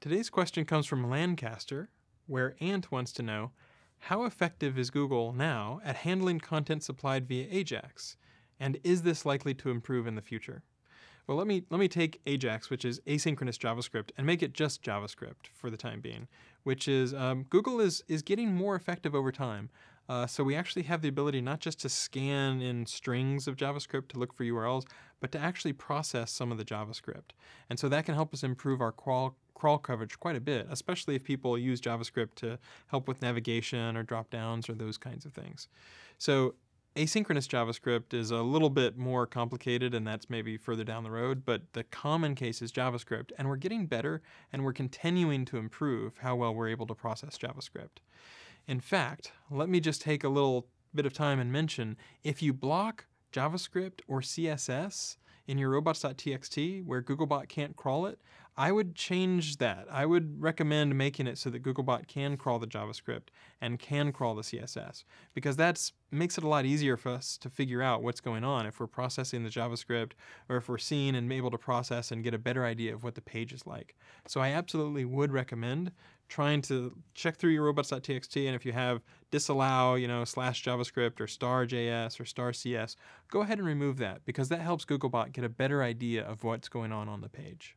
Today's question comes from Lancaster, where Ant wants to know, how effective is Google now at handling content supplied via Ajax? And is this likely to improve in the future? Well, let me take Ajax, which is asynchronous JavaScript, and make it just JavaScript for the time being, which is Google is getting more effective over time. So we actually have the ability not just to scan in strings of JavaScript to look for URLs, but to actually process some of the JavaScript. And so that can help us improve our crawl coverage quite a bit, especially if people use JavaScript to help with navigation or drop-downs or those kinds of things. So asynchronous JavaScript is a little bit more complicated, and that's maybe further down the road, but the common case is JavaScript, and we're getting better, and we're continuing to improve how well we're able to process JavaScript. In fact, let me just take a little bit of time and mention, if you block JavaScript or CSS in your robots.txt where Googlebot can't crawl it, I would change that. I would recommend making it so that Googlebot can crawl the JavaScript and can crawl the CSS, because that makes it a lot easier for us to figure out what's going on if we're processing the JavaScript or if we're seeing and able to process and get a better idea of what the page is like. So I absolutely would recommend trying to check through your robots.txt, and if you have disallow, /JavaScript or *JS or *CS, go ahead and remove that, because that helps Googlebot get a better idea of what's going on the page.